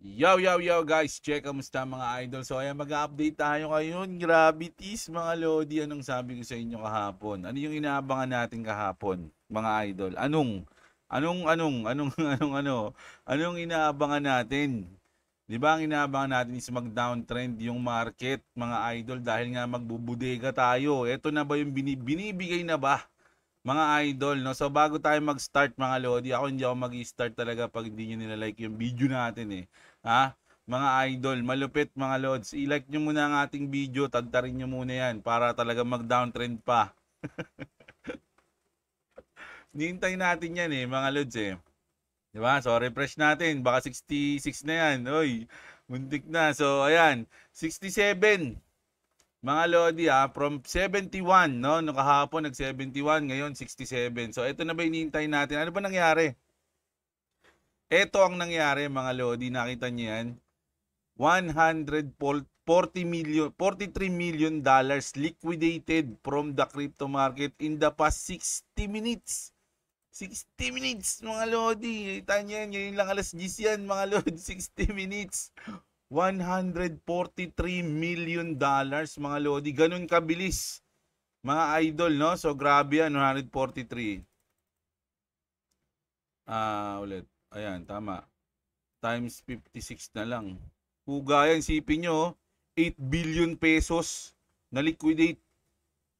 Yo, yo, yo guys! Check, kamusta mga idol? So ayan, mag-update tayo ngayon. Gravitis mga lodi, anong sabi ko sa inyo kahapon? Ano yung inaabangan natin kahapon mga idol? Anong inaabangan natin? Di ba ang inaabangan natin is mag-downtrend yung market mga idol dahil nga magbubudega tayo. Ito na ba yung binibigay na ba? Mga idol, no? So bago tayo mag-start mga lodi, ako hindi ako mag-start talaga pag hindi nyo nilalike yung video natin eh. Ha? Mga idol, malupit mga lods, i-like nyo muna ang ating video, tagtarin nyo muna yan para talaga mag-downtrend pa. Hinihintay natin yan eh mga lods eh. Diba? So refresh natin, baka 66 na yan. Oy, muntik na. So ayan, 67. Mga lodi ah, from 71, no? Nung kahapon nag-71, ngayon 67. So ito na ba hinihintay natin? Ano ba nangyari? Ito ang nangyari mga lodi, nakita niyo yan. 143 million dollars liquidated from the crypto market in the past 60 minutes. 60 minutes mga lodi. Nakita niyo yan, ngayon lang alas 10 yan mga lodi, 60 minutes. 143 million dollars mga lodi. Ganun kabilis mga idol, no? So grabe yan, 143. Ulit. Ayan, tama. Times 56 na lang. Huga yan, sipin nyo. 8 billion pesos na liquidate.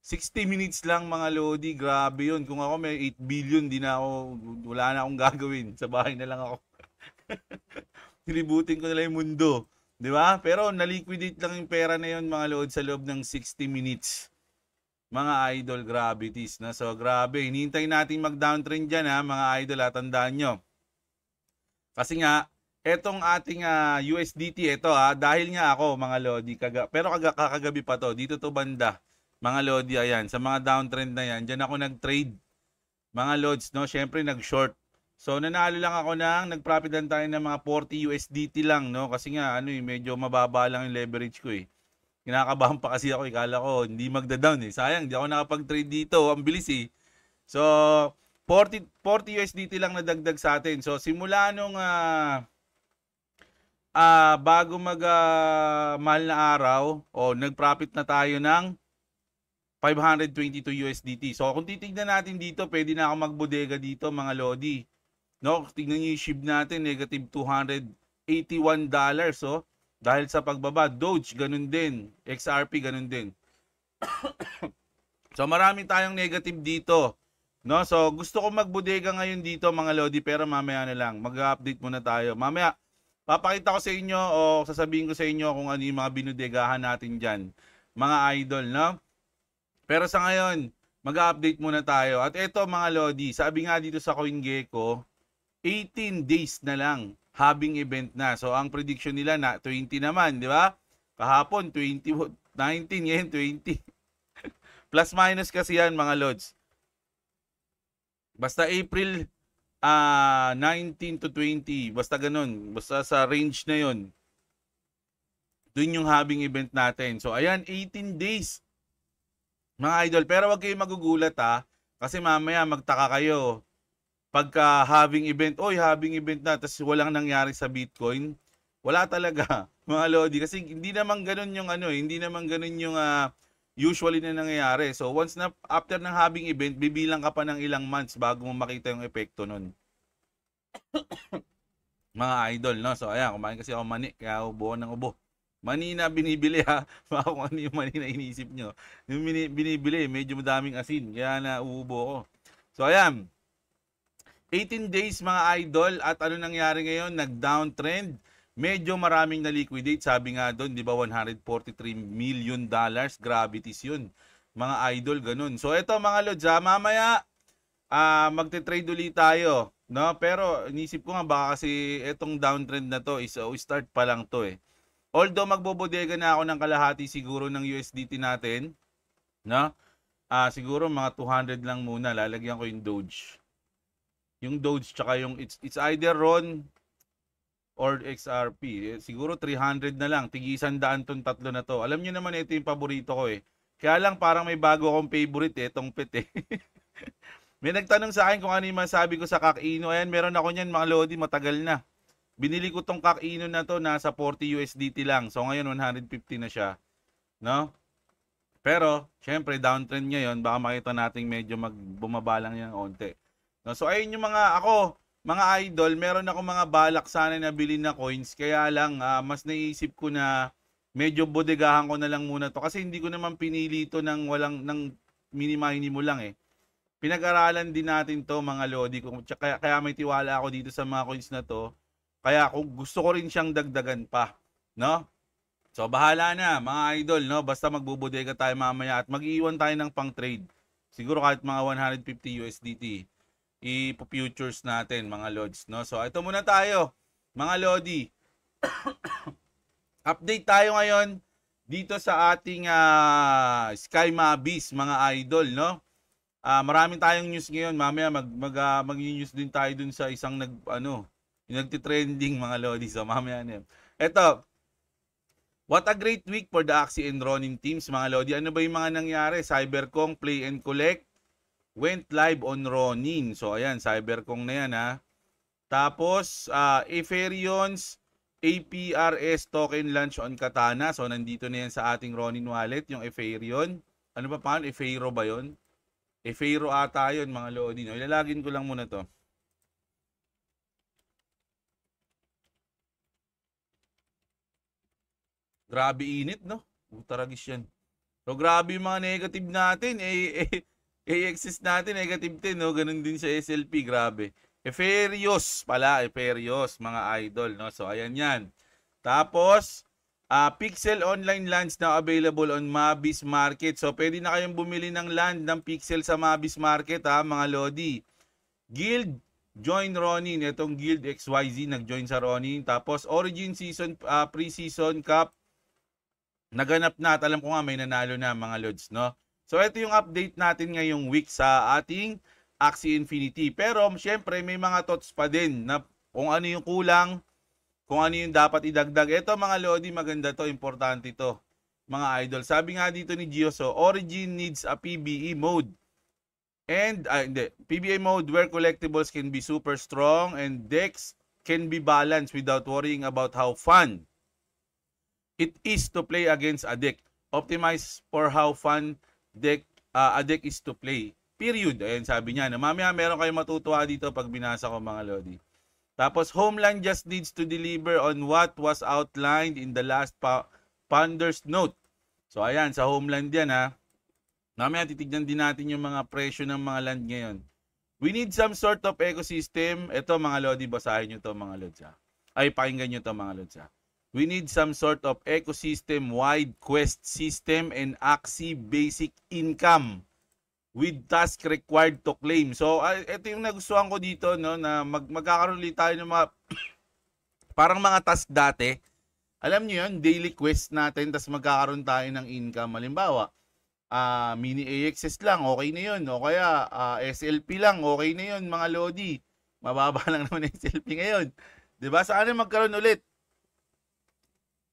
60 minutes lang mga lodi. Grabe yun. Kung ako may 8 billion, di na ako, wala na akong gagawin. Sa bahay na lang ako. Silibutin ko na lang yung mundo. Di ba? Pero na-liquidate lang yung pera na yun mga lord sa loob ng 60 minutes. Mga idol, gravities na. So grabe, hinihintay natin mag-downtrend dyan ha mga idol, ha, tandaan nyo. Kasi nga, etong ating USDT, eto ha, dahil nga ako mga lodi, kakagabi pa to, dito to banda. Mga lodi, ayan, sa mga downtrend na yan, dyan ako nag-trade. Mga lords, no, syempre nag-short. So nanalo lang ako ng, nag-profit lang tayo ng mga 40 USDT lang, no? Kasi nga, ano eh, medyo mababa lang yung leverage ko eh. Kinakabahan pa kasi ako, ikala ko, hindi magda-down eh. Sayang, di ako nakapag-trade dito, ang bilis eh. So, 40 USDT lang nadagdag sa atin. So, simula nung, bago mag-mahal na araw, o nag-profit na tayo ng 522 USDT. So, kung titignan natin dito, pwede na ako magbodega dito, mga lodi. No, tingnan niyo yung SHIB natin, negative $281, oh. Dahil sa pagbaba, Doge ganun din, XRP ganun din. So marami tayong negative dito, no? So gusto ko magbodega ngayon dito, mga lodi, pero mamaya na lang. Mag-update muna tayo. Mamaya papakita ko sa inyo o sasabihin ko sa inyo kung ano yung mga binodegahan natin diyan, mga idol, no? Pero sa ngayon, mag-update muna tayo. At ito, mga lodi, sabi nga dito sa CoinGecko, 18 days na lang having event na. So ang prediction nila na 20 naman, di ba? Kahapon 20, 19, ngayon 20. Plus minus kasi yan mga lods. Basta April 19 to 20, basta ganun. Basta sa range na yun. Doon yung having event natin. So ayan, 18 days mga idol. Pero wag kayong magugulat ha. Kasi mamaya magtaka kayo. Pagka having event, oy having event na, tapos walang nangyari sa Bitcoin, wala talaga, mga lodi. Kasi hindi naman ganun yung ano, hindi naman ganun yung usually na nangyayari. So once na after ng having event, bibilang ka pa ng ilang months bago mo makita yung epekto nun. Mga idol, no? So ayan, kumain kasi ako mani, kaya ubo ng ubo. Mani na binibili ha, baka kung ano yung mani na inisip nyo. Yung binibili, medyo madaming asin, kaya na uubo ko. So ayan, 18 days mga idol, at ano nangyari ngayon? Nag-downtrend. Medyo maraming na-liquidate. Sabi nga doon, di ba, 143 million dollars. Gravities yun. Mga idol, ganun. So, ito mga lods, mamaya, magte-trade ulit tayo. No? Pero, inisip ko nga, baka kasi itong downtrend na to is, start pa lang to eh. Although, magbobodega na ako ng kalahati siguro ng USDT natin. No? Siguro, mga 200 lang muna. Lalagyan ko yung Doge. Yung Doge tsaka yung it's either Ron or XRP. Siguro 300 na lang. Tig-100 tong tatlo na to. Alam nyo naman ito yung paborito ko eh. Kaya lang parang may bago akong favorite eh. Itong pet eh. May nagtanong sa akin kung ano yung masabi ko sa Kakino. Ayan, meron ako nyan mga lodi. Matagal na. Binili ko tong Kakino na to, nasa 40 USDT lang. So ngayon 150 na siya, no? Pero syempre downtrend ngayon, baka makita nating medyo magbumaba lang yan onte. No? So ayun yung mga ako, mga idol, meron ako mga balak sana na bilhin na coins. Kaya lang mas naisip ko na medyo bodegahan ko na lang muna to kasi hindi ko naman pinili to ng walang ng minimo lang eh. Pinag-aralan din natin to mga lodi ko. Kaya may tiwala ako dito sa mga coins na to. Kaya kung gusto ko rin siyang dagdagan pa, no? So bahala na mga idol, no? Basta magbubudega tayo mamaya at mag-iwan tayo ng pang-trade. Siguro kahit mga 150 USDT i-futures natin mga lods, no? So ito muna tayo, mga lodi. Update tayo ngayon dito sa ating Sky Mavis mga idol, no? Maraming tayong news ngayon. Mamaya mag-news din tayo dun sa isang nagtitrending mga lodi. So mamaya na yun. Eto, what a great week for the Axie and Ronin teams mga lodi. Ano ba yung mga nangyari? Cyber Kong Play and Collect went live on Ronin. So ayan, Cyber Kong na yan ha. Tapos Eferius APRS token launch on Katana. So nandito na yan sa ating Ronin wallet, yung Eferion. Ano ba paano? Efero ba yun? Efero ata yun mga lodi, no? Ilalagin ko lang muna to. Grabe init, no? Tarakis yan. So, grabe yung mga negative natin. AXS natin, negative 10, no? Ganun din sa SLP, grabe. Eferius pala, Eferius, mga idol, no? So, ayan yan. Tapos, Pixel online lands na available on Mavis Market. So, pwede na kayong bumili ng land ng Pixel sa Mavis Market, ha, mga lodi. Guild, join Ronin. Itong Guild XYZ, nag-join sa Ronin. Tapos, Origin Season, Pre-Season Cup, naganap na at alam ko nga may nanalo na mga lods, no? So ito yung update natin ngayong week sa ating Axie Infinity. Pero syempre may mga thoughts pa din na kung ano yung kulang, kung ano yung dapat idagdag. Ito mga lodi, maganda to, importante to mga idol. Sabi nga dito ni Gioso, Origin needs a PBE mode. And PBE mode where collectibles can be super strong and decks can be balanced without worrying about how fun it is to play against a deck. Optimize for how fun deck, a deck is to play. Period. Ayan, sabi niya. No? Mamaya meron kayong matutuwa dito pag binasa ko mga lodi. Tapos, Homeland just needs to deliver on what was outlined in the last Founder's Note. So, ayan. Sa Homeland yan, ha. Mamaya titignan din natin yung mga presyo ng mga land ngayon. We need some sort of ecosystem. Ito mga lodi, basahin nyo to mga lods, ha. Ay, pakinggan nyo to mga lods, ha. We need some sort of ecosystem-wide quest system and Axie basic income with task required to claim. So, ito yung nagustuhan ko dito, no, na magkakaroon ulit tayo ng mga parang mga task dati. Alam nyo yun, daily quest natin, tapos magkakaroon tayo ng income. Halimbawa, mini AXS lang, okay na yun. O kaya, SLP lang, okay na yun, mga lodi. Mababa lang naman SLP ngayon. Diba? Saan magkaroon ulit?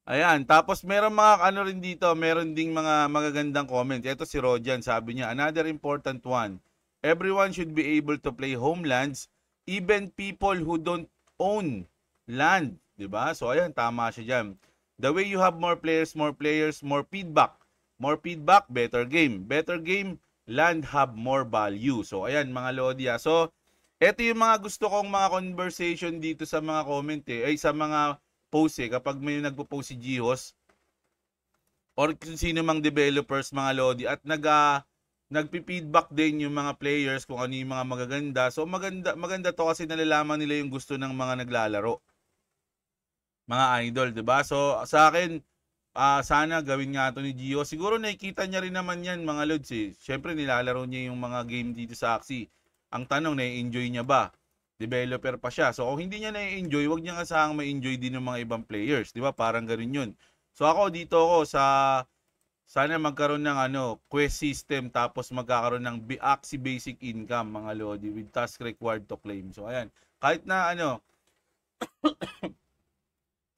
Ayan, tapos meron mga ano rin dito, meron ding mga magagandang comment. Ito si Rodjan, sabi niya, another important one. Everyone should be able to play homelands, even people who don't own land. Diba? So ayan, tama siya dyan. The way you have more players, more feedback. More feedback, better game. Better game, land have more value. So ayan mga lodi. So, ito yung mga gusto kong mga conversation dito sa mga comment eh. Ay, sa mga post eh. Kapag may nagpo-post si Gihos or sino mang developers mga lodi at nagpi-feedback din yung mga players kung ano yung mga magaganda. So maganda to kasi nalalaman nila yung gusto ng mga naglalaro. Mga idol, 'di ba? So sa akin sana gawin nga to ni Gio. Siguro nakikita niya rin naman 'yan mga lods eh. Syempre nilalaro niya yung mga game dito sa Axie. Ang tanong, na-enjoy niya ba? Developer pa siya. So, kung hindi niya na-enjoy, huwag niya kasang ma-enjoy din ng mga ibang players. Di ba? Parang ganun yun. So, ako dito ako sa sana magkaroon ng quest system tapos magkakaroon ng Axie basic income mga lodi with task required to claim. So, ayan. Kahit na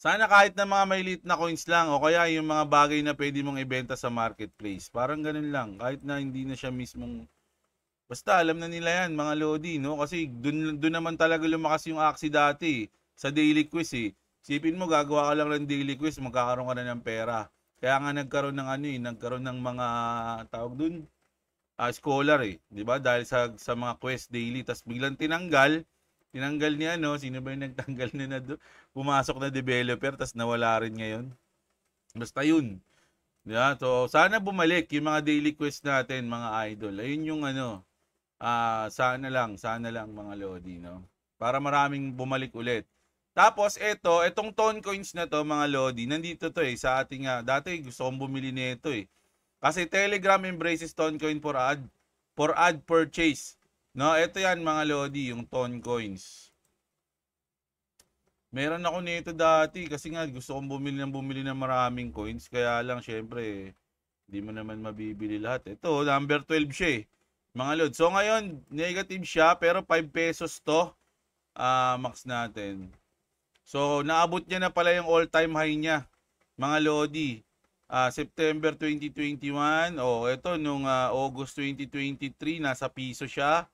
sana kahit na mga maliit na coins lang o kaya yung mga bagay na pwede mong ibenta sa marketplace. Parang ganun lang. Kahit na hindi na siya mismong basta alam na nila yan mga lodi, no? Kasi doon naman talaga lumakas yung Axie dati. sa daily quiz eh. Sipin mo, gagawa ka lang ng daily quiz, magkakaroon ka na ng pera. Kaya nga nagkaroon ng ano eh, nagkaroon ng mga tawag dun, scholar eh, di ba? Dahil sa mga quest daily, tas biglang tinanggal ni ano, sino ba yung nagtanggal na pumasok na developer, tas nawala rin ngayon. Basta yun. Yeah, so sana bumalik yung mga daily quest natin, mga idol. Ayun yung ano, sana lang mga lodi, no? Para maraming bumalik ulit. Tapos itong Toncoins na to, mga lodi, nandito to eh sa ating dati gusto kong bumili nito eh. Kasi Telegram embraces Toncoin for ad purchase. No, ito 'yan mga lodi, yung Toncoins. Meron ako nito dati kasi nga gusto kong bumili ng maraming coins. Kaya lang syempre, hindi mo naman mabibili lahat. Ito, number 12 siya eh, mga lod. So ngayon, negative siya pero 5 pesos to. Max natin. So naabot niya na pala yung all-time high niya, mga lodi. September 2021. Ito nung August 2023, nasa piso siya.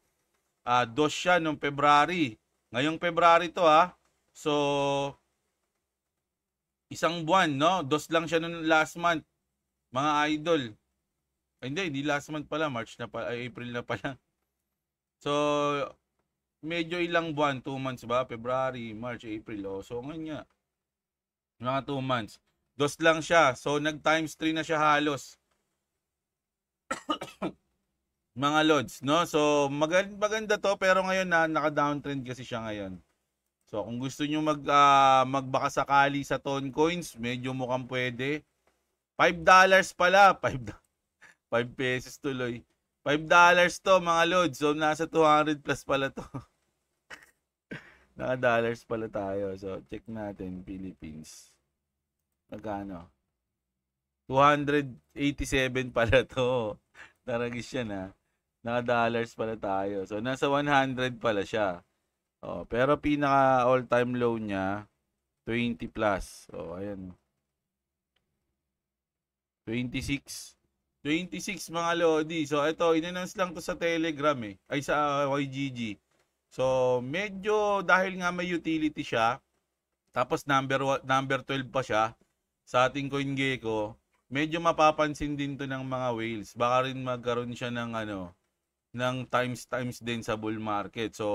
Doge siya nung February. Ngayong February to ha. So, isang buwan, no? Dos lang siya noon last month, mga idol. Ay, hindi last month pala. March na pala. April na pala. So, medyo ilang buwan. 2 months ba? February, March, April. So, ngayon nga. Mga 2 months. Dos lang siya. So, nag-times 3 na siya halos. Mga lods, no? So, maganda to. Pero ngayon na, naka-downtrend kasi siya ngayon. So, kung gusto nyo magbaka sakali sa Toncoins, medyo mukhang pwede. $5 pala. 5 pesos tuloy. $5 to, mga lods. So, nasa 200 plus pala to. Naka-dollars pala tayo. So, check natin. Philippines. Magkano? 287 pala to. Taragis siya na. Naka-dollars pala tayo. So, nasa 100 pala siya. Pero pinaka all-time low niya 20 plus. Ayan. 26 mga lodi. So ito, in-announce lang to sa Telegram eh. Ay sa YGG. So medyo dahil nga may utility siya, tapos number 12 pa siya sa ating CoinGecko, medyo mapapansin din to ng mga whales. Baka rin magkaroon siya ng ano, ng times din sa bull market. So,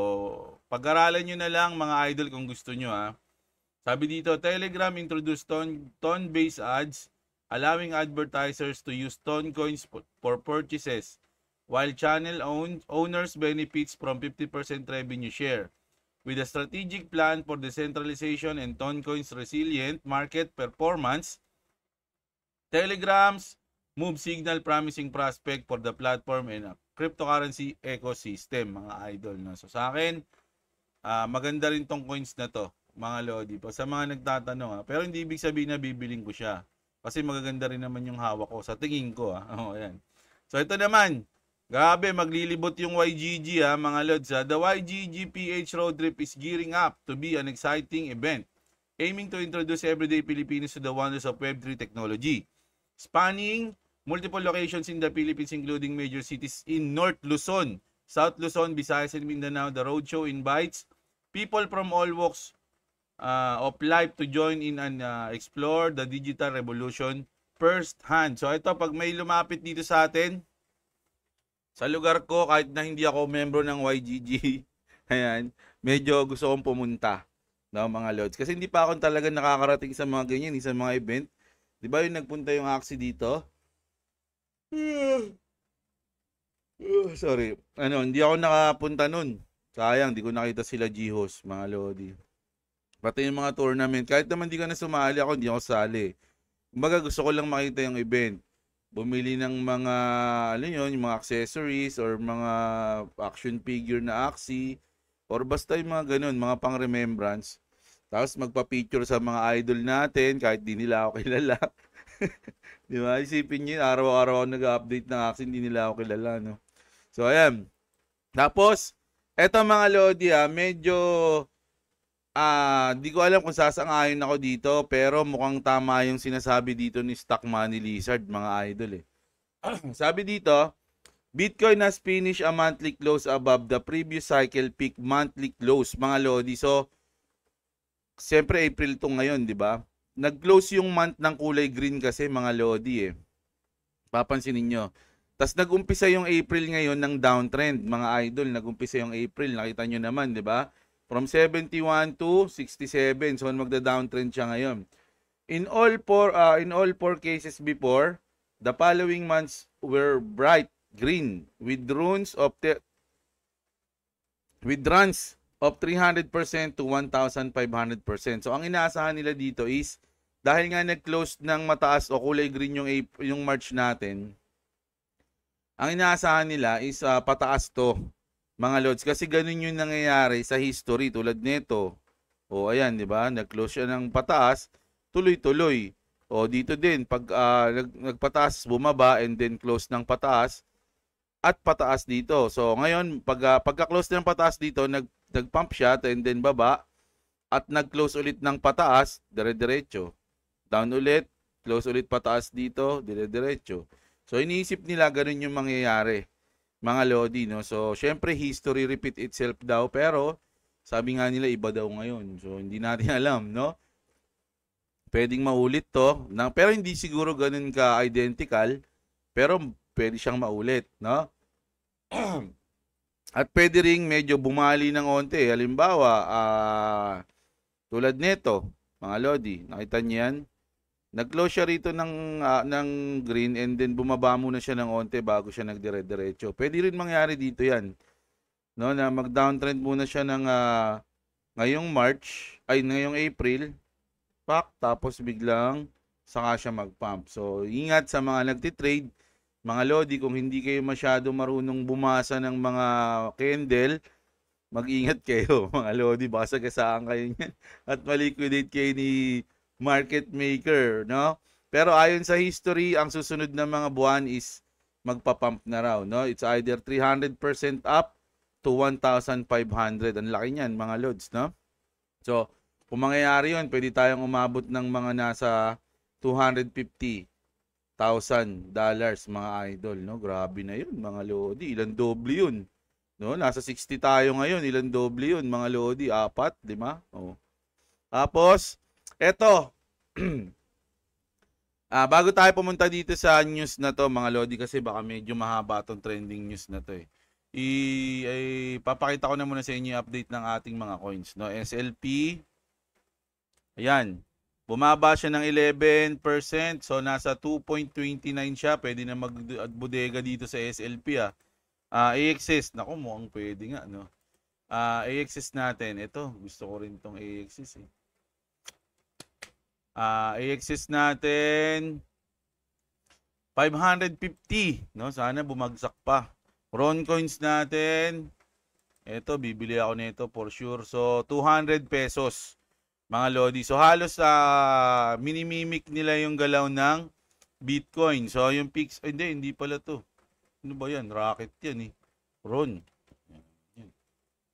pag-aralan nyo na lang mga idol kung gusto nyo ha. Sabi dito, Telegram introduced ton-based ads allowing advertisers to use ton coins for purchases while channel owners benefits from 50% revenue share with a strategic plan for decentralization and ton coins resilient market performance. Telegram's move signal promising prospect for the platform and cryptocurrency ecosystem, mga idol. No? So sa akin, maganda rin tong coins na to, mga lodi. Pa sa mga nagtatanong, pero hindi ibig sabihin na bibiling ko siya. Kasi magaganda rin naman yung hawak ko sa tingin ko. Ayan. So ito naman, grabe, maglilibot yung YGG, mga lods. The YGGPH road trip is gearing up to be an exciting event, aiming to introduce everyday Filipinos to the wonders of Web3 technology. Spanning multiple locations in the Philippines, including major cities in North Luzon, South Luzon, Visayas, and Mindanao, the roadshow invites people from all walks of life to join in and explore the digital revolution firsthand. So ito, pag may lumapit dito sa atin, sa lugar ko, kahit na hindi ako membro ng YGG, ayan, medyo gusto kong pumunta ng mga lods. Kasi hindi pa ako talaga nakakarating sa mga ganyan, sa mga event. Di ba yung nagpunta yung Axie dito? Sorry. Hindi ako nakapunta nun. Sayang, di ko nakita sila G-Host, mga lodi. Pati yung mga tournament. Kahit naman di ka na sumali ako, hindi ako sali. Kumbaga, gusto ko lang makita yung event. Bumili ng mga, yung mga accessories or mga action figure na Axie. Or basta yung mga ganun, mga pang-remembrance. Tapos magpa-picture sa mga idol natin kahit di nila ako kilala. Di ba? Isipin nyo, araw-araw nag-update ng Axie, hindi nila ako kilala, no? So, ayan. Tapos, eto mga lodi, medyo, di ko alam kung sasangayon ako dito, pero mukhang tama yung sinasabi dito ni Stock Money Lizard, mga idol, eh. Sabi dito, Bitcoin has finished a monthly close above the previous cycle peak monthly close, mga lodi. So, Siyempre April 'tong ngayon, 'di ba? Nag-close yung month ng kulay green kasi mga lodi eh. Papansin niyo. Tas nag-umpisa yung April ngayon ng downtrend, mga idol. Nag-umpisa yung April, nakita niyo naman, 'di ba? From 71 to 67, so magda-downtrend siya ngayon. In all four cases before, the following months were bright green with runs of 300% to 1,500%. So ang inaasahan nila dito is dahil nga nag-close ng mataas o kulay green yung March natin, ang inaasahan nila is pataas to, mga lods, kasi ganun yung nangyayari sa history tulad nito. O ayan, di ba? Nag-close siya ng pataas, tuloy-tuloy. O dito din, pag nagpataas, bumaba, and then close ng pataas, at pataas dito. So ngayon, pagka-close ng pataas dito, nag-pump siya, and then baba, at nag-close ulit ng pataas, dire-diretso. Down ulit, close ulit pataas dito, dire-diretso. So iniisip nila ganun yung mangyayari, mga lodi, no? So syempre history repeat itself daw, pero sabi nga nila iba daw ngayon, so hindi natin alam, no? Pwedeng maulit to, pero hindi siguro ganun ka identical, pero pwede siyang maulit, no? At pwede ring medyo bumali ng onte, halimbawa tulad nito, mga lodi, nakita niyo yan, nag-close siya rito ng green, and then bumaba muna siya ng onte bago siya nagdire-diretso. Pwede rin mangyari dito yan, no, na mag-downtrend muna siya ng ngayong ngayong April, pak, tapos biglang saka siya mag-pump. So ingat sa mga nagtitrade, mga lodi, kung hindi kayo masyado marunong bumasa ng mga candle, mag-ingat kayo, mga lodi, baka sagasaan kayo niyan at maliquidate kayo ni market maker, no? Pero ayon sa history, ang susunod na mga buwan is magpa-pump na raw, no? It's either 300% up to 1,500. Ang laki niyan, mga lods, no? So, kung mangyayari yun, pwede tayong umabot ng mga nasa $250,000, mga idol, no? Grabe na yun, mga lodi. Ilan doble yun, no? Nasa 60 tayo ngayon. Ilan doble yun, mga lodi? 4, 5? Oh. Tapos, eto, bago tayo pumunta dito sa news na to, mga lodi, kasi baka medyo mahaba itong trending news na to eh. Papakita ko na muna sa inyo yung update ng ating mga coins, no? SLP, ayan, bumaba siya ng 11%, so nasa 2.29 siya, pwede na magbudega dito sa SLP ah. AXS, naku, mukhang pwede nga, no? AXS natin, eto, gusto ko rin itong AXS eh. AXS natin 550, no? Sana bumagsak pa. Ron coins natin, eto, bibili ako nito for sure. So ₱200, mga lodi. So halos minimimic nila yung galaw ng Bitcoin. So yung Pix, hindi pala to. Ano ba yan? Rocket yan eh. Ron.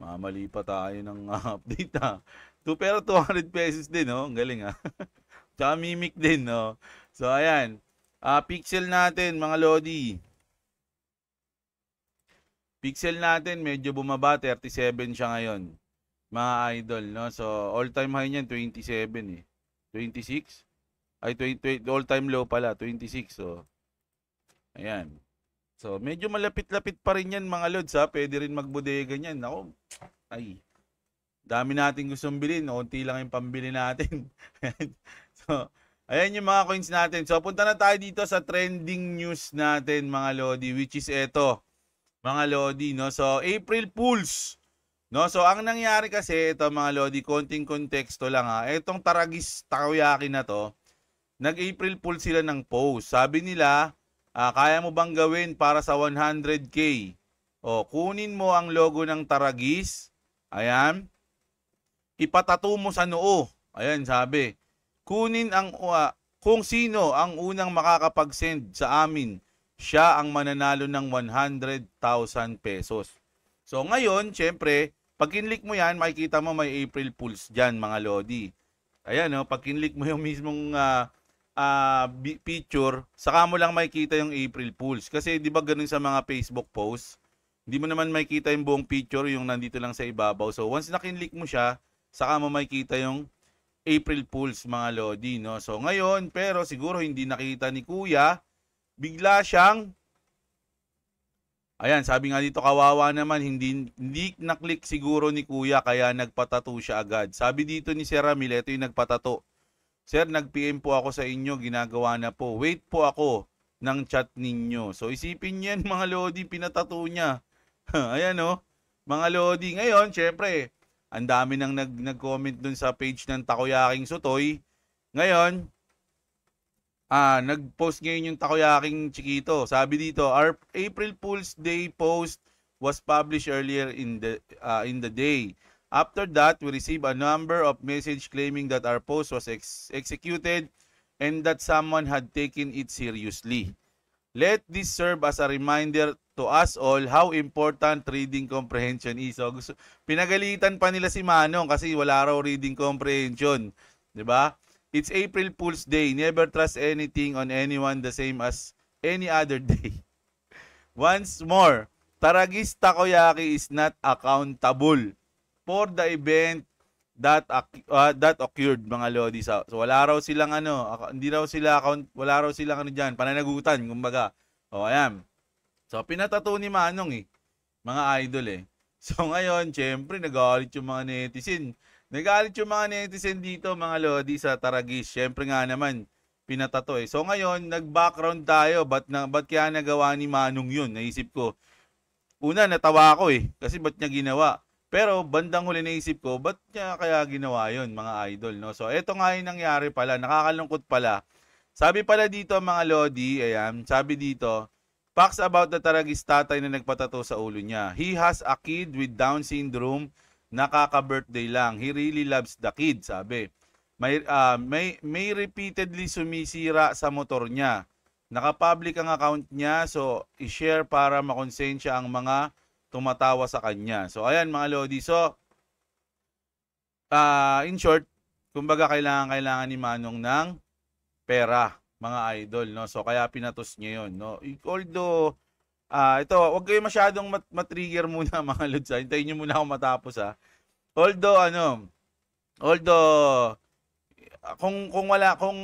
Mamali pa tayo ng update ha. Pero ₱200 din, no? Ang galing ha. Tsaka mimic din, no? So, ayan. Pixel natin, mga lodi. Pixel natin, medyo bumaba. 37 siya ngayon, mga idol, no? So, all-time high niyan, 27 eh. 26? Ay, all-time low pala, 26. So, ayan. So, medyo malapit-lapit pa rin yan, mga lods, ha? Pwede rin magbudega niyan. Ako, ay, dami natin gustong bilhin. Unti lang yung pambili natin. So, ayan yung mga coins natin. So, punta na tayo dito sa trending news natin, mga lodi, which is eto, mga lodi, no? So, April Fools, no? So, ang nangyari kasi, eto, mga lodi, konting konteksto lang ha. Etong Tarakis Takoyaki na to, nag-April Fool sila ng post. Sabi nila, kaya mo bang gawin para sa 100K? O, kunin mo ang logo ng Tarakis. Ayan. Ipatato mo sa noo. Ayan, sabi. Kunin ang kung sino ang unang makakapag-send sa amin, siya ang mananalo ng ₱100,000. So ngayon, syempre, pag kinlik mo yan, makikita mo may April Fools dyan, mga lodi. Ayan, no? Pag kinlik mo yung mismong picture, saka mo lang makikita yung April Fools. Kasi di ba ganun sa mga Facebook posts? Hindi mo naman makikita yung buong picture, yung nandito lang sa ibabaw. So once na kinlik mo siya, saka mo makikita yung April Fools mga Lodi, no? So ngayon, pero siguro hindi nakita ni Kuya, bigla siyang, ayan, sabi nga dito kawawa naman, hindi na-click siguro ni Kuya kaya nagpatato siya agad. Sabi dito ni Sir Ramil, ito yung nagpatato. Sir, nag-PM po ako sa inyo, ginagawa na po. Wait po ako ng chat ninyo. So isipin niyan mga Lodi, pinatato niya. Ayan o, oh, mga Lodi. Ngayon, syempre, ang dami nang nag-comment dun sa page ng Takoyaking Sutoy. Ngayon, nag-post ngayon yung Takoyaking Chikito. Sabi dito, our April Fool's Day post was published earlier in the day. After that, we received a number of messages claiming that our post was executed and that someone had taken it seriously. Let this serve as a reminder to us all how important reading comprehension is. So, pinagalitan pa nila si Manong kasi wala raw reading comprehension. 'Di ba? It's April Fool's Day. Never trust anything on anyone the same as any other day. Once more, Tarakis Takoyaki is not accountable for the event that occurred, mga Lodi. So wala raw silang wala raw silang diyan, pananagutan kumbaga. Oh, ayan. So pinatato ni Manong mga idol So ngayon, syempre nagalit yung mga netizen. Nagalit yung mga netizen dito mga Lodi sa Tarakis. Siyempre nga naman, pinatato So ngayon, nag-background tayo. Ba't kaya nagawa ni Manong yun? Naisip ko. Una, natawa ako kasi ba't niya ginawa? Pero bandang huli naisip ko, ba't niya kaya ginawa yun mga idol? No? So eto nga yung nangyari pala. Nakakalungkot pala. Sabi pala dito mga Lodi, ayan, sabi dito, facts about the Tarakis tatay na nagpatato sa ulo niya. He has a kid with Down syndrome. Nakaka-birthday lang. He really loves the kid, sabi. May repeatedly sumisira sa motor niya. Nakapublic ang account niya, so i-share para makonsensya ang mga tumatawa sa kanya. So, ayan mga Lodi. So, in short, kumbaga kailangan ni Manong ng pera, mga idol. No? So, kaya pinatos niya yun. No? Although, ito, huwag kayo masyadong matrigger muna mga Lods. Hintayin nyo muna ako matapos Although, kung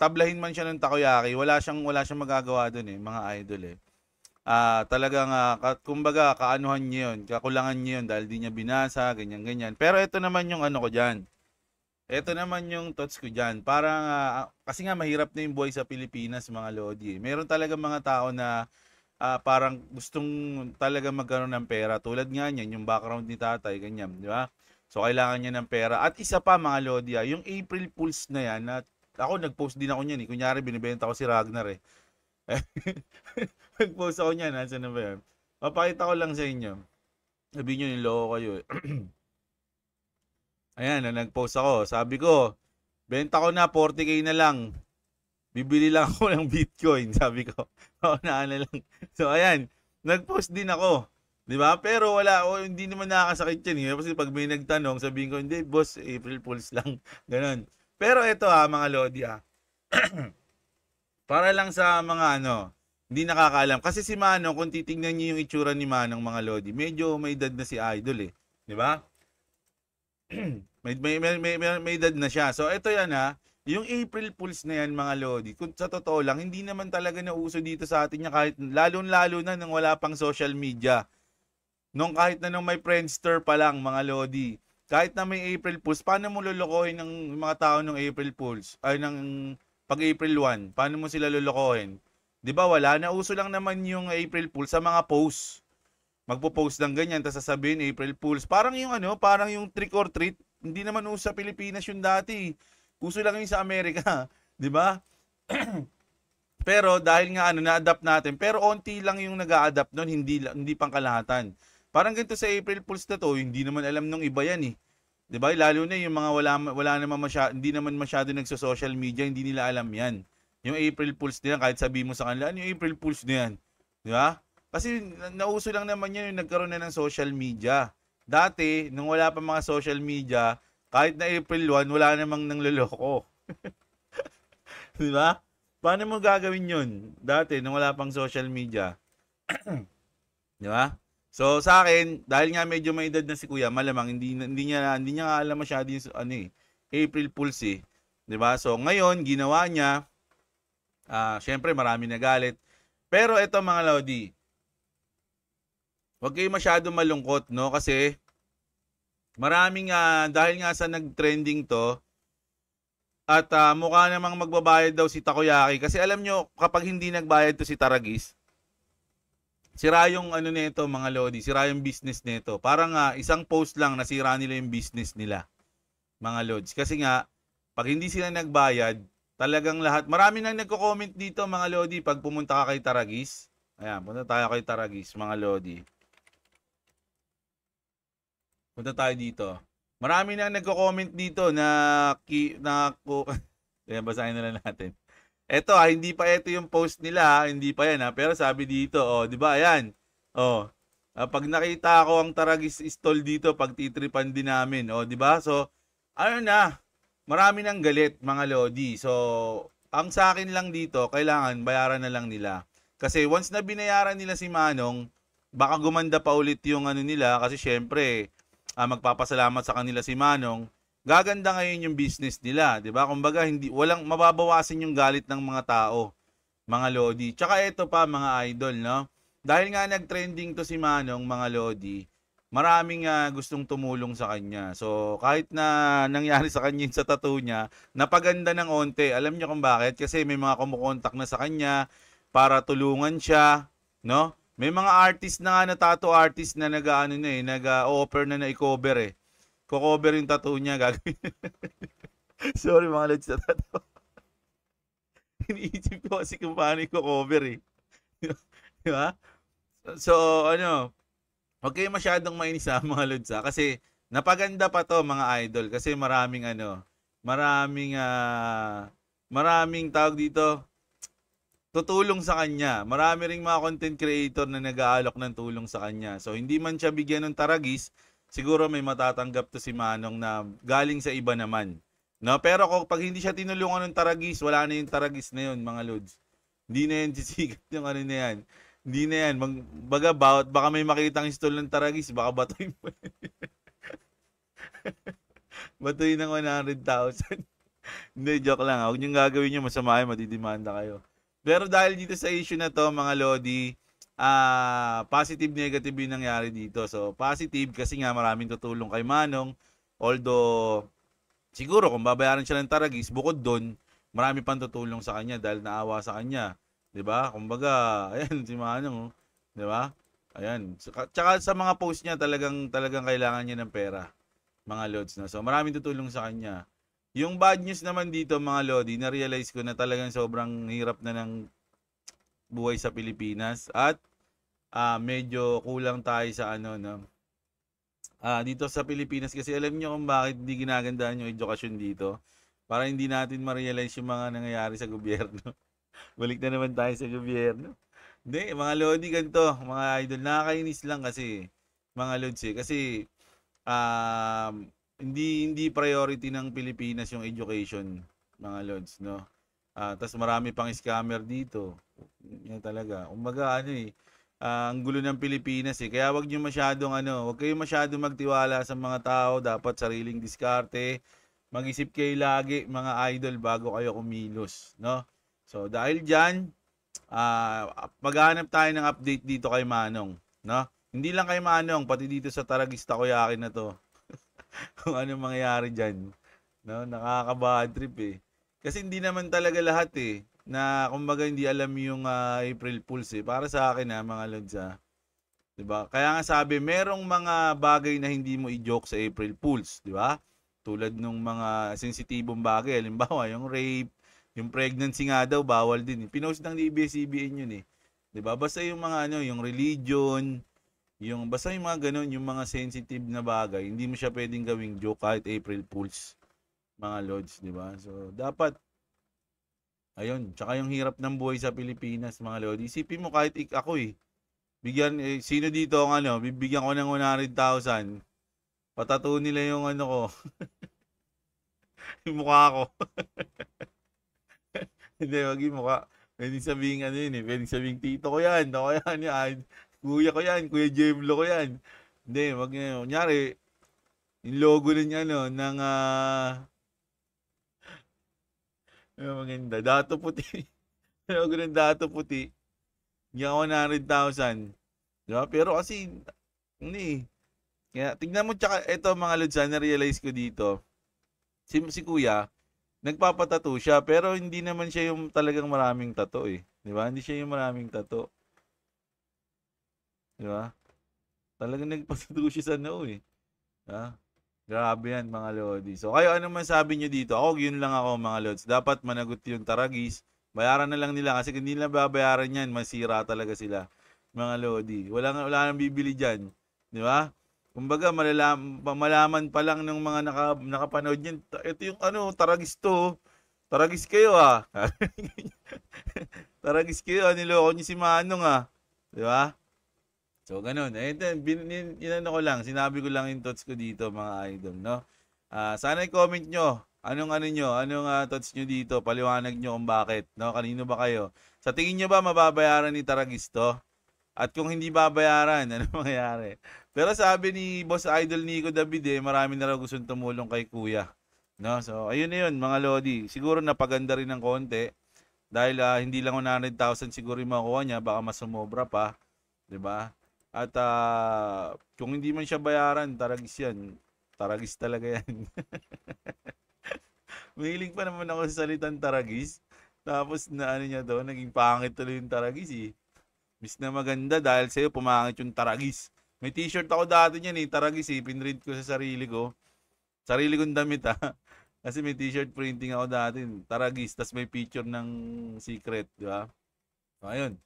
tablahin man siya ng Takoyaki, wala siyang magagawa dun mga idol Talagang, kumbaga, kaanuhan niya yun, kakulangan niya yun dahil di niya binasa, ganyan-ganyan. Pero ito naman yung ko dyan. Ito naman yung thoughts ko dyan. Parang, kasi nga mahirap na yung buhay sa Pilipinas mga Lodi. Meron talaga mga tao na, parang gustong talaga magkaroon ng pera. Tulad nga niyan, yung background ni tatay, ganyan, di ba? So, kailangan niya ng pera. At isa pa, mga Lodi, yung April Fools na yan, at ako, nag-post din ako niyan. Kunyari, binibenta ko si Ragnar Nag-post ako niyan, saan na ba yan? Papakita ko lang sa inyo. Sabihin niyo, niloko kayo Ayan, nag-post ako. Sabi ko, benta ko na, 40K na lang. Bibili lang ako ng Bitcoin, sabi ko. Naana lang. So, ayan. Nag-post din ako. Diba? Pero wala. Hindi naman nakakasakit yan. Kasi pag may nagtanong, sabihin ko, hindi, boss, April Fools lang. Ganon. Pero ito mga Lodi Para lang sa mga hindi nakakaalam. Kasi si Manong, kung titignan niyo yung itsura ni Manong, mga Lodi, medyo may edad na si Idol Diba? may edad na siya. So, ito yan Yung April Fools na yan mga Lodi, kung sa totoo lang, hindi naman talaga nauso dito sa atin niya kahit lalo na nang wala pang social media. Kahit na nung may Friendster pa lang mga Lodi. Kahit na may April Fools, paano mo lulukohin ng mga tao ng April Fools? Ay, ng pag April 1, paano mo sila lulukohin? Di ba wala? Nauso lang naman yung April Fools sa mga posts. Magpo-post ng ganyan, tapos sasabihin April Fools. Parang yung parang yung trick or treat. Hindi naman uso sa Pilipinas yung dati. Uso lang yun sa Amerika, di ba? Pero dahil nga na-adapt natin, pero onti lang yung nag-a-adapt nun, hindi pangkalahatan. Parang ganito sa April Fools na to, hindi naman alam nung iba yan Di ba? Lalo na yung mga hindi naman masyado nagso-social media, hindi nila alam yan. Yung April Fools nila, kahit sabi mo sa kanila, ano yung April Fools na yan? Di ba? Kasi nauso lang naman yan yung nagkaroon na ng social media. Dati, nung wala pa mga social media, kahit na April 1, wala namang nangloloko. Di ba? Paano mo gagawin yun? Dati, nung wala pang social media. Di ba? So, sa akin, dahil nga medyo may edad na si Kuya, malamang, hindi niya alam masyado yung, April Fools eh. Diba? So ngayon, ginawa niya, syempre marami nagalit. Pero ito mga Lodi, huwag kayo masyado malungkot, no? Kasi maraming dahil nga sa nag-trending to, at mukha namang magbabayad daw si Takoyaki. Kasi alam nyo, kapag hindi nagbayad to si Tarakis, sira yung ano nito mga Lodi, sira yung business nito. Parang isang post lang nasira nila yung business nila, mga Lodi. Kasi nga, pag hindi sila nagbayad, talagang lahat. Marami nang nagko-comment dito mga Lodi pag pumunta ka kay Tarakis. Ayan, punta tayo kay Tarakis mga Lodi. Punta tayo dito. Marami nang nagko-comment dito ayan, basahin na lang natin. Ito hindi pa ito yung post nila, hindi pa yan ha. Pero sabi dito, oh, di ba? Ayan. Oh. Pag nakita ko ang Tarakis stall dito, pag titripan din namin, oh, di ba? So, ano na? Marami nang galit mga Lodi. So, ang sa akin lang dito, kailangan bayaran na lang nila. Kasi once na binayaran nila si Manong, baka gumanda pa ulit yung ano nila. Kasi syempre, magpapasalamat sa kanila si Manong. Gaganda ngayon yung business nila. Diba? Kumbaga, walang mababawasin yung galit ng mga tao, mga Lodi. Tsaka ito pa mga idol, no? Dahil nga nag-trending to si Manong, mga Lodi, maraming gustong tumulong sa kanya. So, kahit na nangyari sa kanya sa tattoo niya, napaganda ng onte. Alam niyo kung bakit? Kasi may mga kumukontak na sa kanya para tulungan siya, no? May mga artist na nga, tattoo artist na nag-offer na i-cover eh. Ko-cover yung tattoo niya, gagawin. Sorry mga Lodi sa tattoo. Iniisip ko kasi kung paano i-cover eh. Diba? So, ano, huwag kayo masyadong mainis sa mga Lods ha. Kasi napaganda pa to mga idol. Kasi maraming ano, maraming tawag dito, tutulong sa kanya. Marami ring mga content creator na nag-aalok ng tulong sa kanya. So hindi man siya bigyan ng Tarakis, siguro may matatanggap to si Manong na galing sa iba naman. No? Pero pag hindi siya tinulungan ng Tarakis, wala na yung Tarakis na yun mga Lods. Hindi na yan sisigat yung ano na yan. Hindi na yan. Baka may makitang stall ng Tarakis, baka batuin mo. Batuin ng 100,000. Hindi, joke lang. Huwag niyong gagawin niyo, masama kayo, madidimanda kayo. Pero dahil dito sa issue na to, mga Lodi, positive, negative yung nangyari dito. So, positive kasi nga maraming tutulong kay Manong. Although, siguro kung babayaran siya ng Tarakis, bukod doon, marami pang tutulong sa kanya dahil naawa sa kanya. Diba? Kumbaga, ayan, si Manong, diba? Ayan. Tsaka sa mga post niya, talagang kailangan niya ng pera, mga Lods. No? So, maraming tutulong sa kanya. Yung bad news naman dito, mga Lodi, na-realize ko na talagang sobrang hirap na ng buhay sa Pilipinas. At medyo kulang tayo sa ano, no? Dito sa Pilipinas, kasi alam niyo kung bakit hindi ginagandaan yung edukasyon dito. Para hindi natin ma-realize yung mga nangyayari sa gobyerno. Balik na naman tayo sa gobyerno. Hindi, mga Lodi, ganito, mga idol, nakakainis lang kasi, mga Lods eh. Kasi, hindi priority ng Pilipinas yung education, mga Lods, no? Tapos marami pang scammer dito. Yan talaga. Kumbaga, ano eh, ang gulo ng Pilipinas eh. Kaya huwag kayo masyadong magtiwala sa mga tao. Dapat sariling diskarte. Mag-isip kayo lagi, mga idol, bago kayo kumilos, no? So, dahil dyan, maghanap tayo ng update dito kay Manong. No? Hindi lang kay Manong, pati dito sa Tarakis Takoyaki na to. Kung ano mangyayari dyan. No? Nakakabad trip eh. Kasi hindi naman talaga lahat eh. Na kumbaga hindi alam yung April Fools eh. Para sa akin ha, mga Lods ha. Diba? Kaya nga sabi, merong mga bagay na hindi mo i-joke sa April Fools. Diba? Tulad nung mga sensitibong bagay. Halimbawa, yung rape. Yung pregnancy nga daw, bawal din. Pinost ng DBS-CBN yun eh. Diba? Basta yung mga ano, yung religion, basta yung mga ganun, yung mga sensitive na bagay, hindi mo siya pwedeng gawing joke kahit April Fools, mga Lods, diba? So, dapat, ayun, tsaka yung hirap ng buhay sa Pilipinas, mga Lodi. Isipin mo kahit ako eh. Sino dito ang ano, bibigyan ko ng 100,000, patatuo nila yung ano ko. Yung mukha ko. Hindi, wag yung mukha. Pwedeng sabihin ano yun eh. Pwedeng sabihin tito ko yan. Ako yan, yan. Kuya ko yan. Kuya JHEBLO ko yan. Hindi, wag na yun. Kunyari, yung logo na niya, ano, ng Yung maganda. Dato puti. Yung ganun dato puti. Yung 100,000. Diba? Pero kasi, hindi. Kaya, tignan mo, tsaka, eto mga lods, na-realize ko dito. Si Kuya, nagpapatato siya, pero hindi naman siya yung talagang maraming tato eh. Diba? Hindi siya yung maraming tato. Diba? Talagang nagpatato siya sa noo eh. Diba? Grabe yan mga lodi. So kayo ano man sabi nyo dito? Ako yun lang ako mga lods. Dapat managot yung Tarakis. Bayaran na lang nila kasi kung hindi nila babayaran yan, masira talaga sila mga lodi. Wala nang bibili dyan. Di ba? Kumbaga malaman pa lang ng mga nakapanood yan. Ito yung ano, Tarakis to. Tarakis kayo ah. Tarakis kayo ah. Niloko nyo si Manong ah. Di ba? So, ganun. Inano ko lang, sinabi ko lang yung thoughts ko dito, mga idol, no? Sana i-comment nyo, anong thoughts nyo dito, paliwanag nyo kung bakit, no? Kanino ba kayo? Sa tingin nyo ba, mababayaran ni Tarakis to? At kung hindi babayaran, ano mangyayari? Pero sabi ni Boss Idol Nico David, eh, marami na raw gustong tumulong kay Kuya, no? So, ayun na yun, mga lodi. Siguro napaganda rin ng konti, dahil hindi lang 100,000 siguro yung makuha niya, baka mas sumobra pa, di ba? At kung hindi man siya bayaran, Tarakis yan. Tarakis talaga yan. Mahilig pa naman ako sa salitang Tarakis. Tapos na ano niya to, naging pangit tuloy yung Tarakis eh. Miss na maganda dahil sa'yo pumangit yung Tarakis. May t-shirt ako dati niyan eh, Tarakis eh. Pinrint ko sa sarili ko. Sarili kong damit ah. Kasi may t-shirt printing ako dati. Tarakis, tas may picture ng secret, di ba? So, ayun.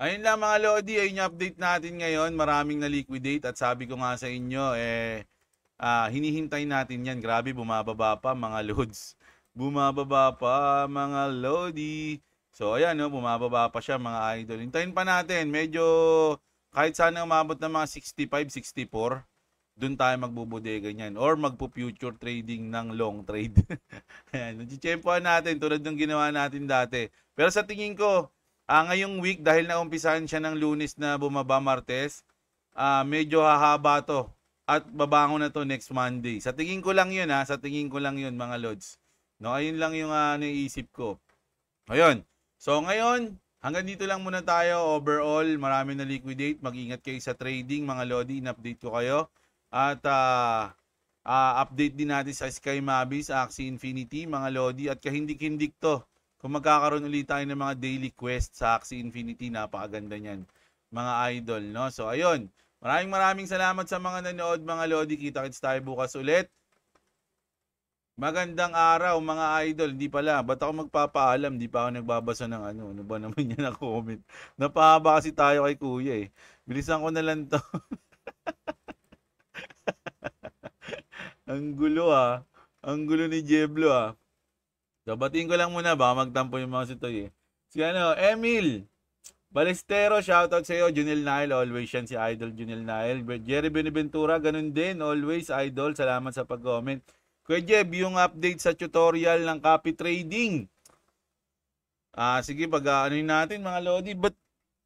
Ayun lang mga lodi, ayun yung update natin ngayon. Maraming na-liquidate at sabi ko nga sa inyo, hinihintay natin yan. Grabe, bumababa pa mga lods. Bumababa pa mga lodi. So ayan, no, bumababa pa siya mga idol. Hintayin pa natin, medyo kahit sana umabot ng mga 65, 64, dun tayo magbubodega niyan. Or magpo-future trading ng long trade. Ayan, nagchechempohan natin tulad ng ginawa natin dati. Pero sa tingin ko, ngayong week, dahil naumpisahan siya ng Lunes na bumaba Martes, medyo hahaba to. At babangon na to next Monday. Sa tingin ko lang yun, ha? Sa tingin ko lang yun, mga lods. No, ayun lang yung naisip ko. Ayun. So, ngayon, hanggang dito lang muna tayo. Overall, marami na liquidate. Mag-ingat kayo sa trading, mga lodi. In-update ko kayo. At update din natin sa Sky Mavis, Axie Infinity, mga lodi. At kahindik-hindik to. Kung magkakaroon ulit tayo ng mga daily quest sa Axie Infinity, napakaganda niyan, mga idol, no? So, ayun. Maraming salamat sa mga nanood, mga lodi. Kita-kits tayo bukas ulit. Magandang araw, mga idol. Hindi pala. Ba't ako magpapaalam? Hindi pa ako nagbabasa ng ano ba naman yan na comment. Napahaba kasi tayo kay Kuya, eh. Bilisan ko na lang to. Ang gulo, ah. Ang gulo ni Jeblo, ah. So, batiin ko lang muna, baka magtampo yung mga sitoy eh. Si ano, Emil Balestero, shoutout sa iyo. Junil Nile, always yan si Idol Junil Nile. Jerry Beneventura, ganun din, always Idol. Salamat sa pag-comment. Kuya Jeb, yung update sa tutorial ng copy trading. Sige, pag-aanoin natin mga lodi.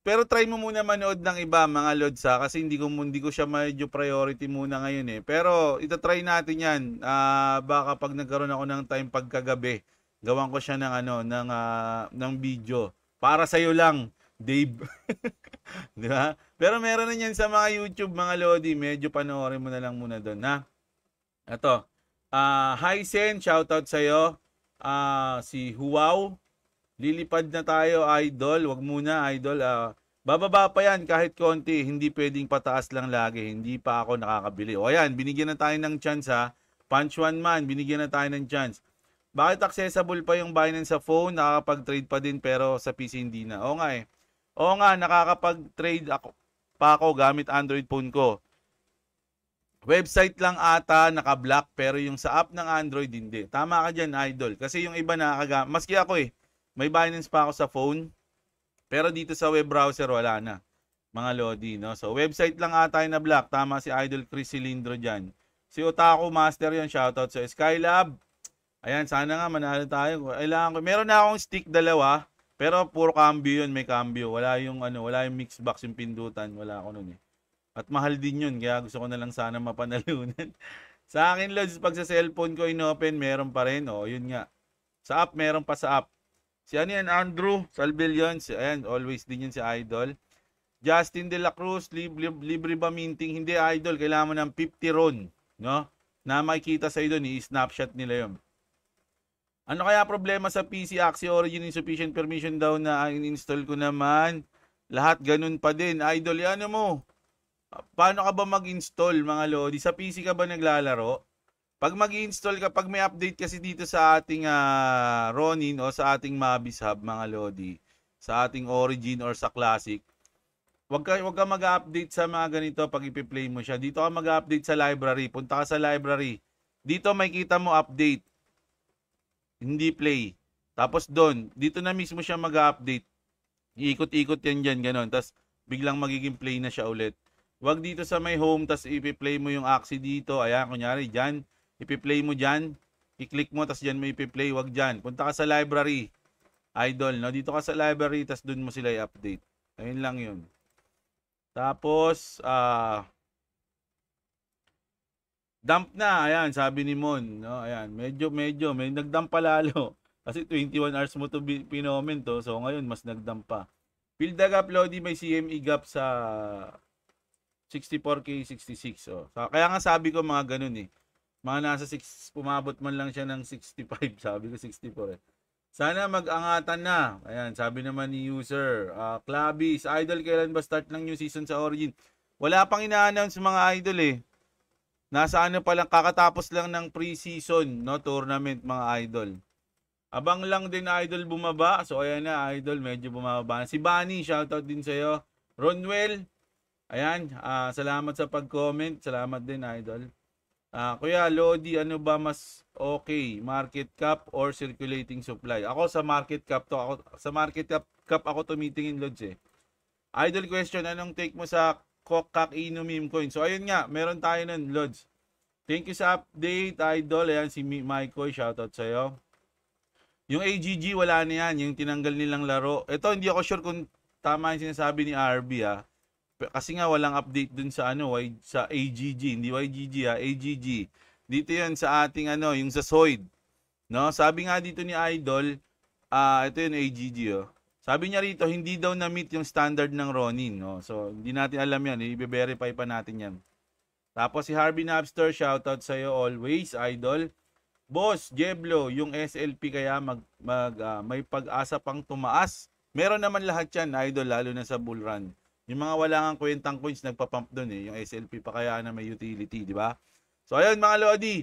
Pero try mo muna manood ng iba mga lodsa kasi hindi ko siya medyo priority muna ngayon eh. Pero itatry natin yan. Baka pag nagkaroon ako ng time pagkagabi. Gawan ko siya ng ano ng video para sa iyo lang, Dave. 'Di ba? Pero meron na niyan sa mga YouTube mga lodi, medyo panoorin mo na lang muna doon, ha. Ito. Hi Sen, shout out sa iyo. Si Huaw, lilipad na tayo idol. Wag muna idol. Bababa pa 'yan kahit konti, hindi pwedeng pataas lang lagi. Hindi pa ako nakakabili. O ayan, binigyan na tayo ng chance ha. Punch one man, binigyan na tayo ng chance. Bakit accessible pa yung Binance sa phone? Nakakapag-trade pa din pero sa PC hindi na. Oo nga eh. Oo nga, nakakapag-trade pa ako gamit Android phone ko. Website lang ata, naka-block pero yung sa app ng Android hindi. Tama ka dyan, idol. Kasi yung iba nakakagamit. Maski ako eh, may Binance pa ako sa phone. Pero dito sa web browser, wala na. Mga lodi, no? So, website lang ata yung na-block. Tama si Idol Chris Cilindro dyan. Si Otaku Master yun, shoutout sa Skylab. Ayan, sana nga manalo tayo. Kailangan ko. Meron na akong stick dalawa, pero puro cambio 'yun, may cambio. Wala yung ano, wala yung mix box yung pindutan, wala ako noon eh. At mahal din 'yun, kaya gusto ko na lang sana mapanalunan. Sa akin, lods, pag sa cellphone ko inopen, meron pa rin. Oh, 'yun nga. Sa app, meron pa sa app. Si ano yan, Andrew Salvillion. Ayan, always din yun si Idol. Justin De La Cruz, libre ba minting? Hindi, Idol. Kailangan mo ng 50 ron. No? Na makikita sa'yo doon, i-snapshot nila yun. Ano kaya problema sa PC? Axie Origin insufficient permission daw na in-install ko naman. Lahat ganun pa din. Idol, ano mo? Paano ka ba mag-install, mga Lodi? Sa PC ka ba naglalaro? Pag mag-install ka, pag may update kasi dito sa ating Ronin o sa ating Mavis Hub, mga Lodi, sa ating Origin or sa Classic, wag ka mag-update sa mga ganito pag ipi-play mo siya. Dito ka mag-update sa library. Punta ka sa library. Dito makikita mo update. Hindi play. Tapos doon, dito na mismo siya mag-update. Iikot-ikot yan dyan, ganun. Tapos biglang magiging play na siya ulit. Wag dito sa may home, tapos ipi-play mo yung Axie dito. Ayan, kunyari, dyan. Ipi-play mo dyan, i-click mo, tas dyan mo ipi-play, wag dyan. Punta ka sa library, Idol, no? Dito ka sa library, tas dun mo sila i-update. Ayun lang yun. Tapos, dump na, ayan, sabi ni Mon, no? Ayan, medyo, may nagdump pa lalo. Kasi 21 hours mo to pinomen to, so ngayon, mas nagdump pa. Fill the gap, Lodi, may CME gap sa 64K, 66, oh. Kaya nga sabi ko mga ganun eh. Mga nasa 6, pumabot man lang siya ng 65. Sabi ko 64 eh. Sana mag-angatan na. Ayan, sabi naman ni user. Clavis, Idol, kailan ba start ng new season sa Origin? Wala pang ina-announce mga Idol eh. Nasa ano pa lang, kakatapos lang ng pre-season, no, tournament mga Idol. Abang lang din Idol bumaba. So ayan na Idol, medyo bumaba. Si Bunny, shoutout din sa'yo. Ronwell, ayan, salamat sa pag-comment. Salamat din Idol. Kuya Lodi, ano ba mas okay, market cap or circulating supply? Ako sa market cap to, ako tumitingin, Lods eh. Idol question, anong take mo sa Kakino meme coin? So ayun nga, meron tayo nun, Lods. Thank you sa update, Idol. Ayan si Mikoy, shoutout sa'yo. Yung AGG, wala na yan, yung tinanggal nilang laro. Ito, hindi ako sure kung tama yung sinasabi ni RB ha. Kasi nga walang update dun sa ano, sa AGG, hindi YGG ha, AGG. Dito 'yan sa ating ano, yung sa Soid. No, sabi nga dito ni Idol, ito yung AGG oh. Sabi niya rito, hindi daw na-meet yung standard ng Ronin, no. So, hindi natin alam 'yan, i-verify pa natin 'yan. Tapos si Harvey Napster, shoutout sa iyo always, Idol. Boss JHEBLO, yung SLP kaya may pag-asa pang tumaas. Meron naman lahat 'yan, Idol, lalo na sa bull run. Yung mga wala ngang kwentang coins, nagpa-pump doon eh. Yung SLP pa kaya na may utility, di ba? So, ayun mga Lodi.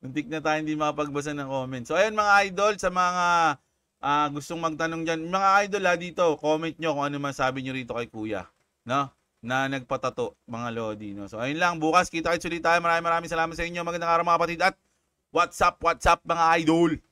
Muntik na tayo hindi makapagbasa ng comment. So, ayun mga Idol, sa mga gustong magtanong dyan. Mga Idol ha, dito, comment nyo kung ano man sabi nyo rito kay Kuya. No? Na nagpatato, mga Lodi. No? So, ayun lang. Bukas, kita-kits ulit tayo. Maraming salamat sa inyo. Magandang araw mga kapatid. At what's up mga Idol?